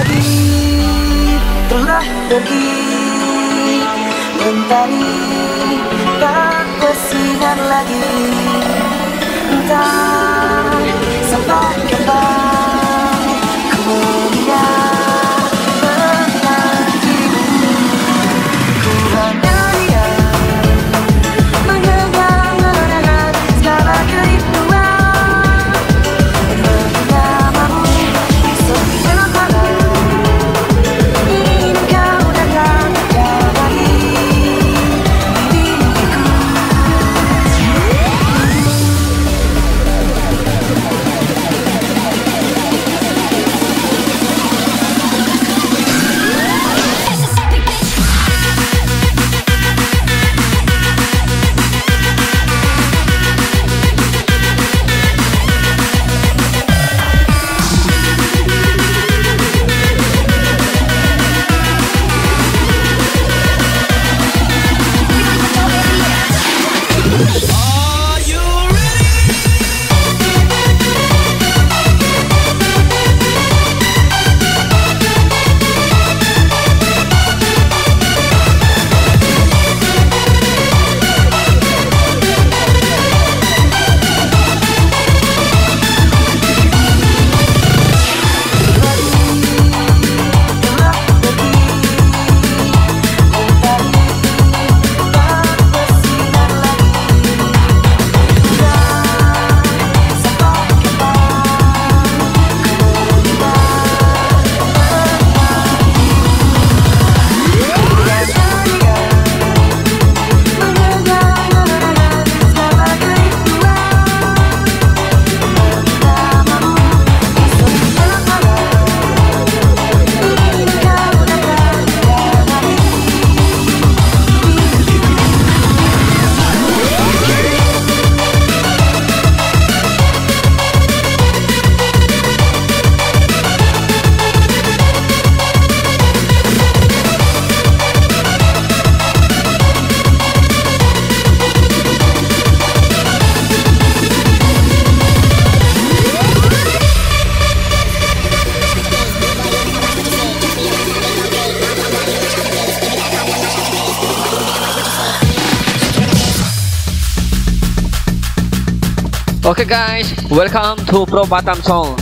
tadi telah pergi mencari tak bersinar lagi, entah sampai kapan ku diam menantimu. Ku hanya diam menggenggam segala kerinduan, bersamamu di setiap malam. Ingin kau datang kembali di mimpiku. Okay guys, welcome to Pro Batam Sound.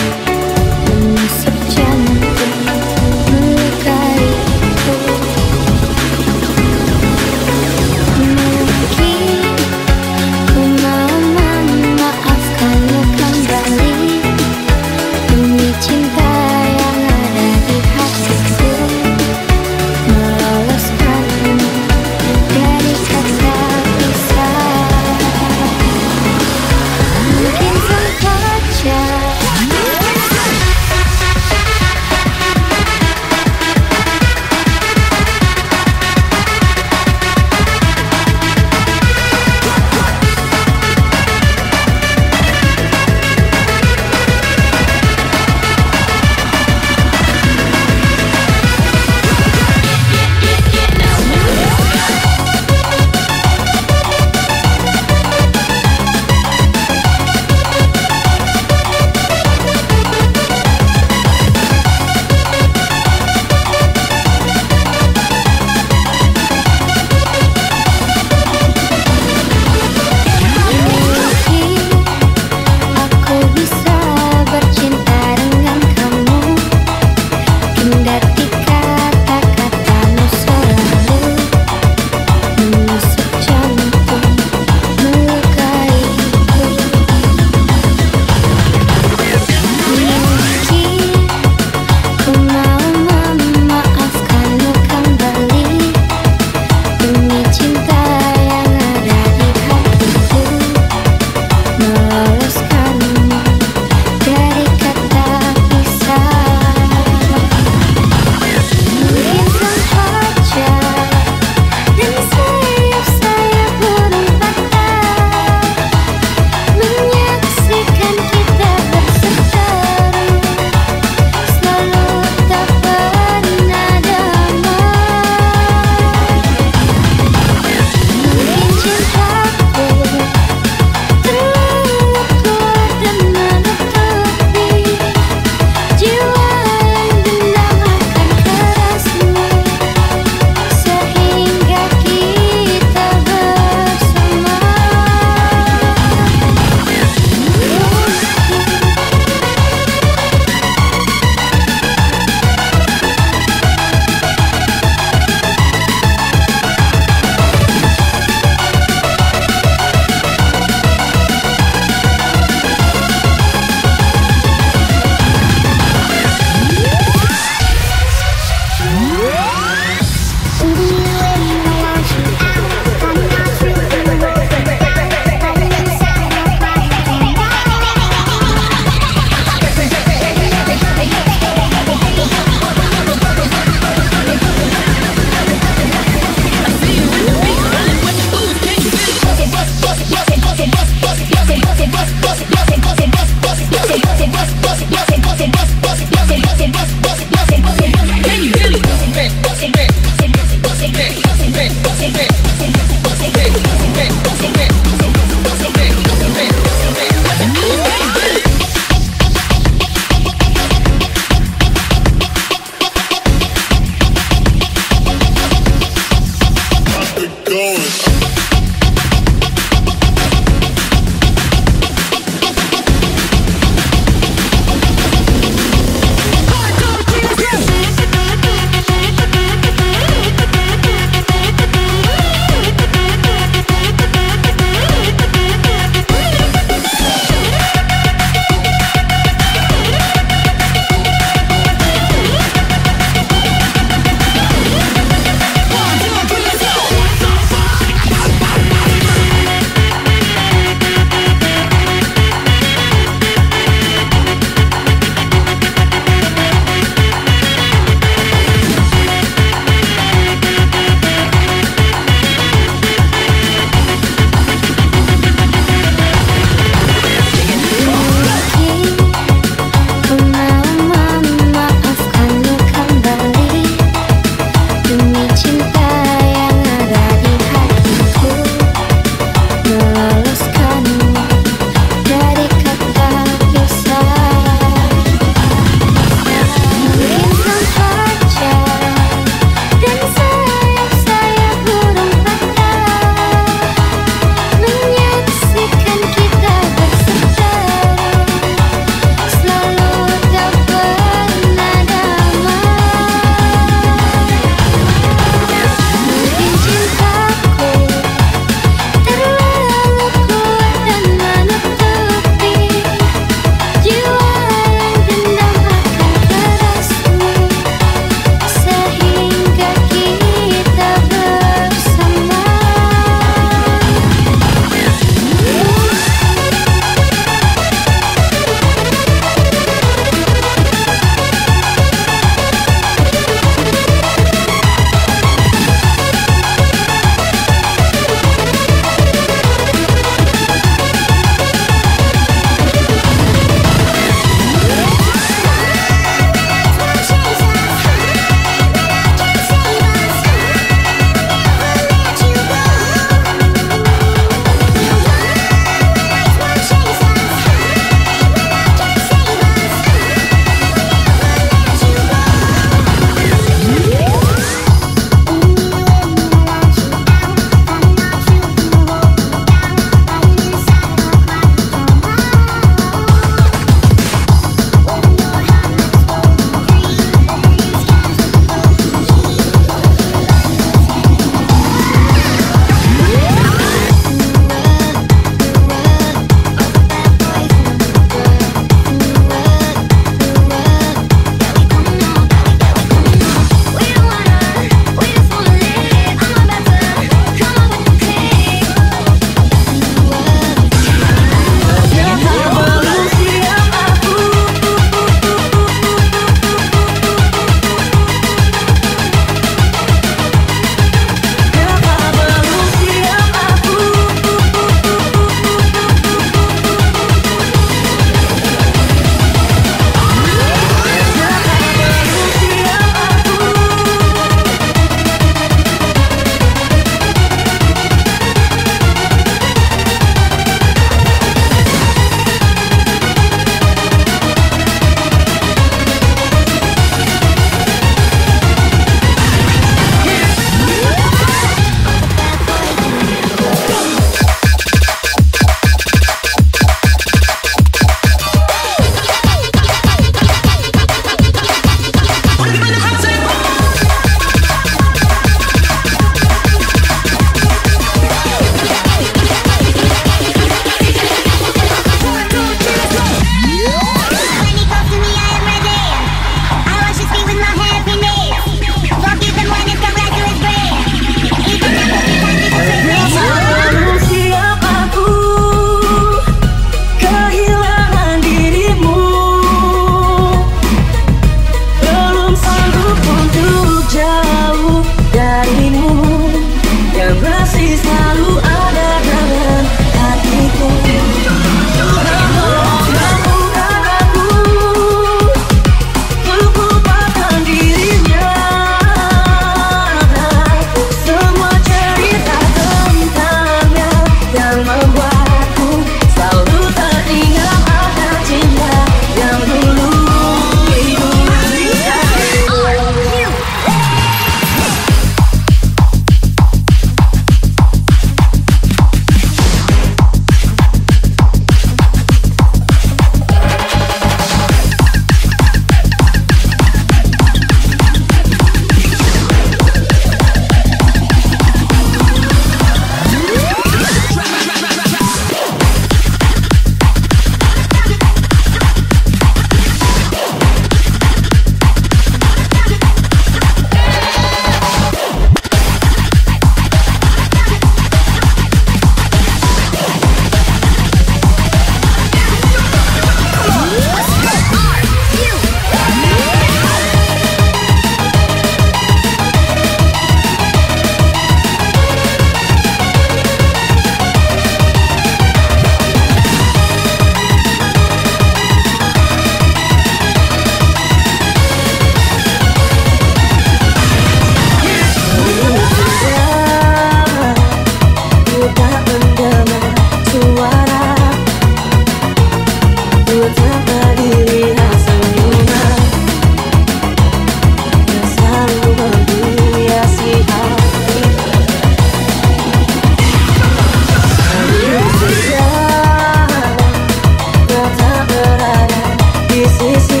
sisi,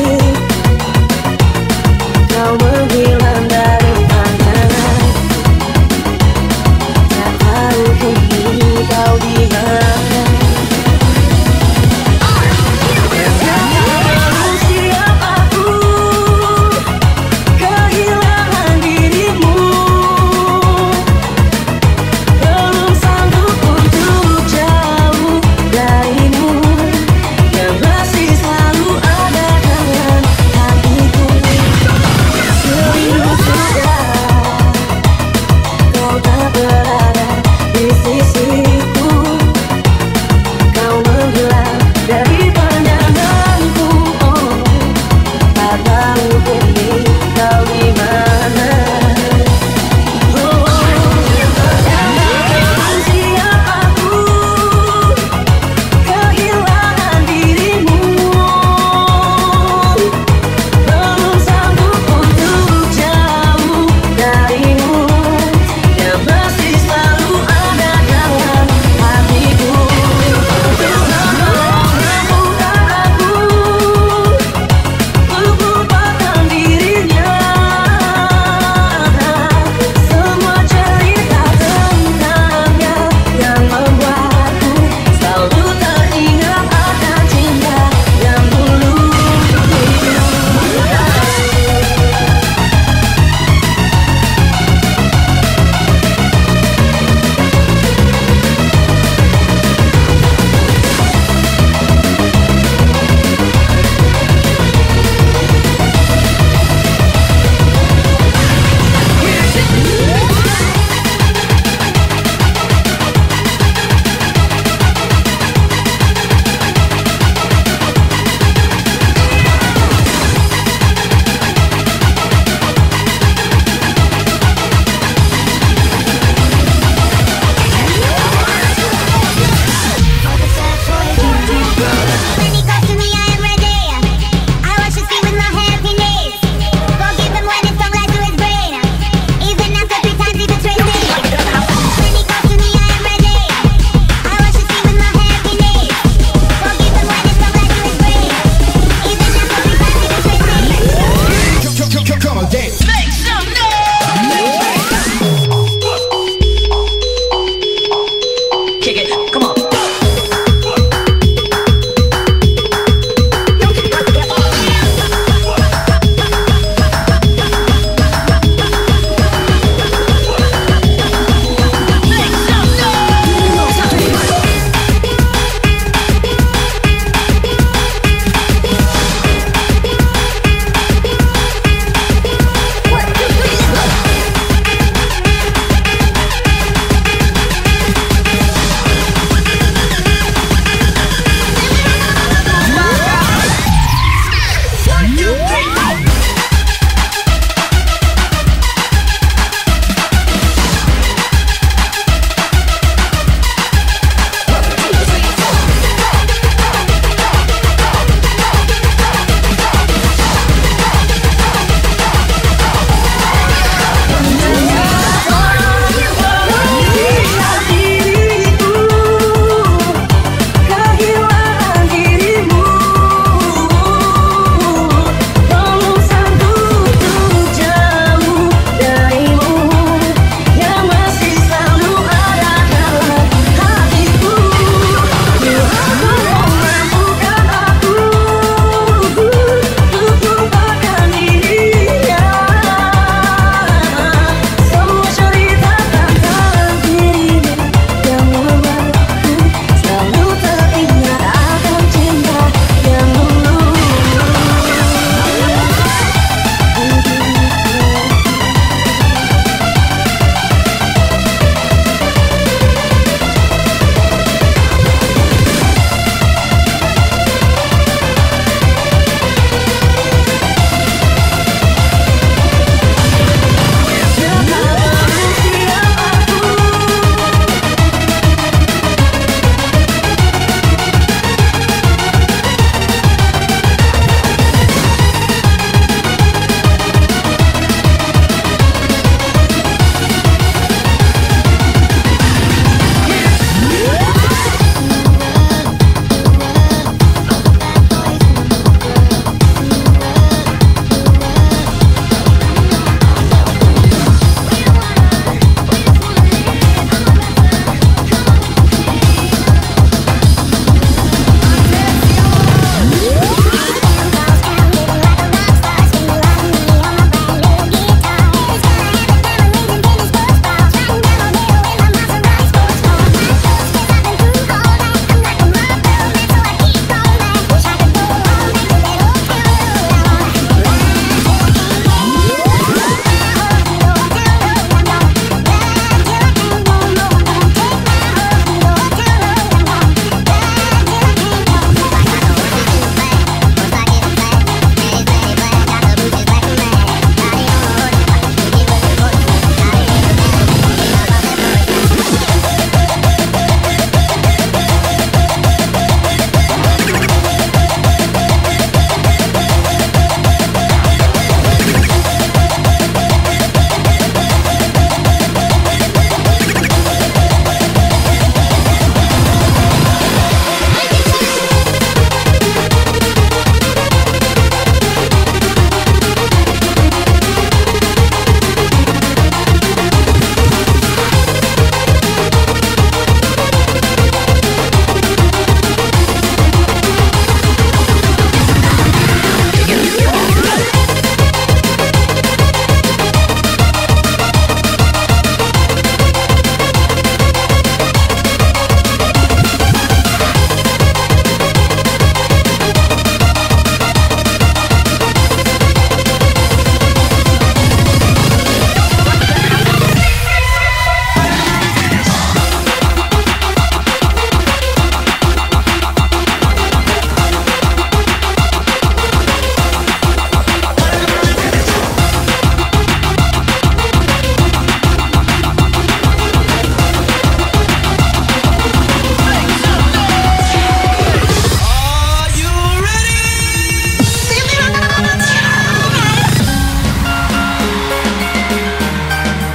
kau menghilang dari pandangan. Tak tahu kini kau di mana. Masih selalu ada.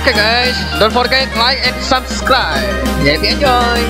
Oke guys, don't forget like and subscribe. Happy enjoy.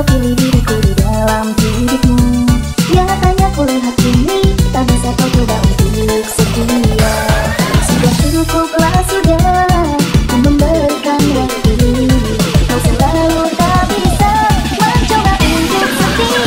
kau pilih diriku di dalam hidupmu. Nyatanya ku lihat kini tak bisa kau coba untuk setia. Sudah cukup lah sudah, ku memberikan waktu. Kau selalu tak bisa mencoba untuk setia.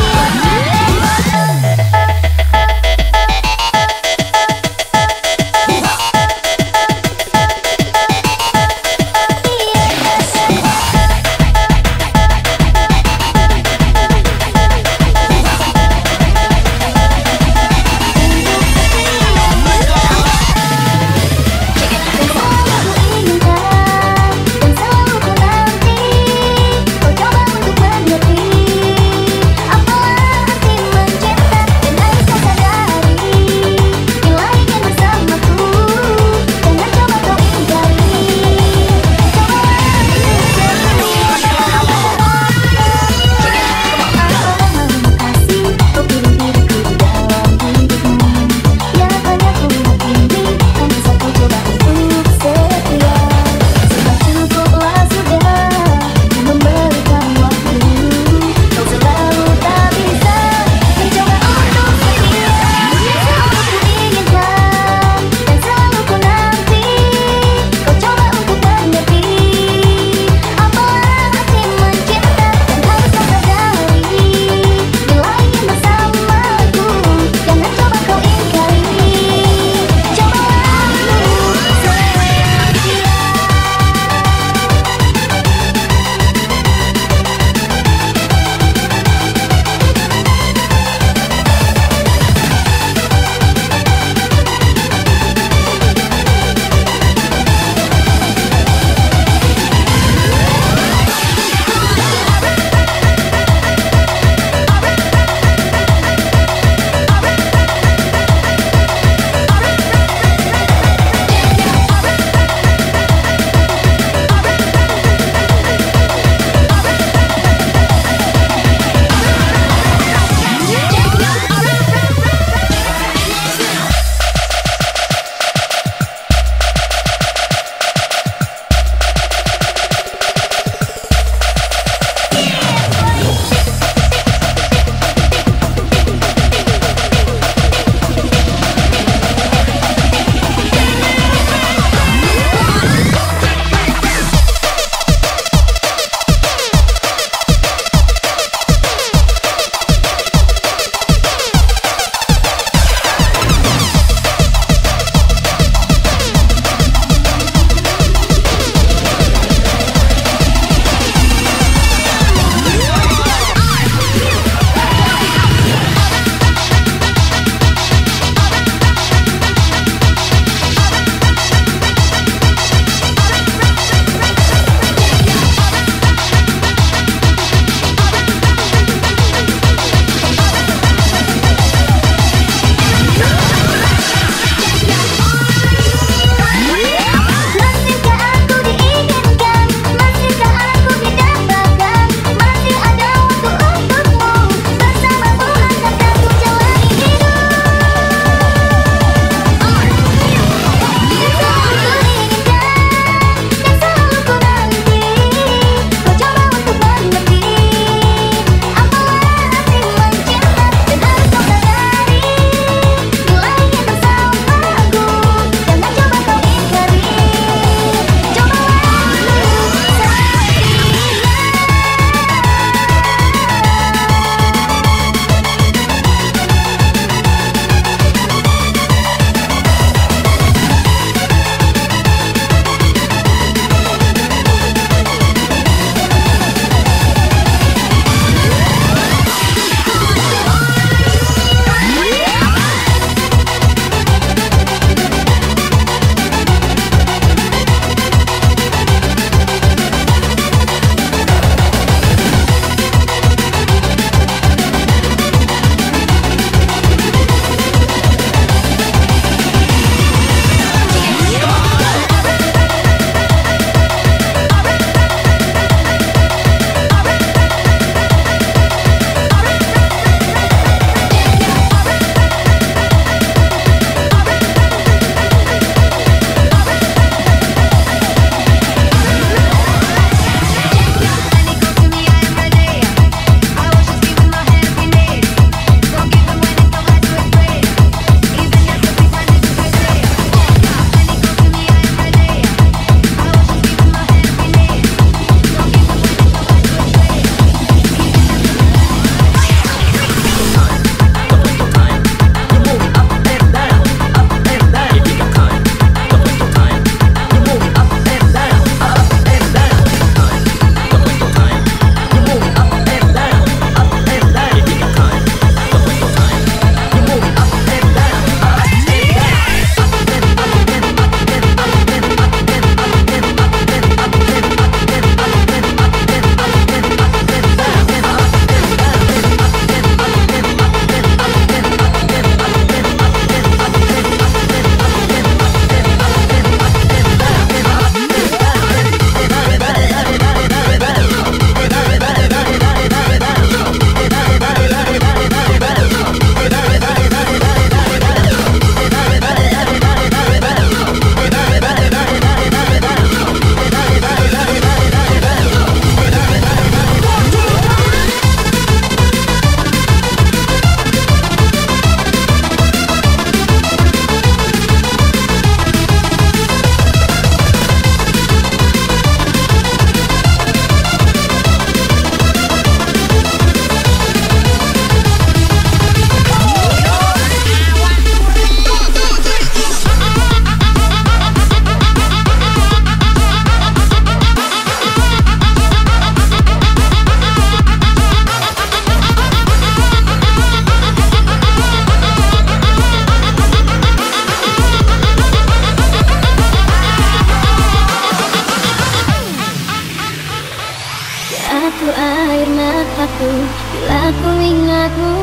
air mataku bila ku ingatmu.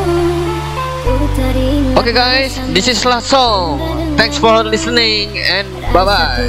Oke guys, this is Lasso. Thanks for listening and bye bye.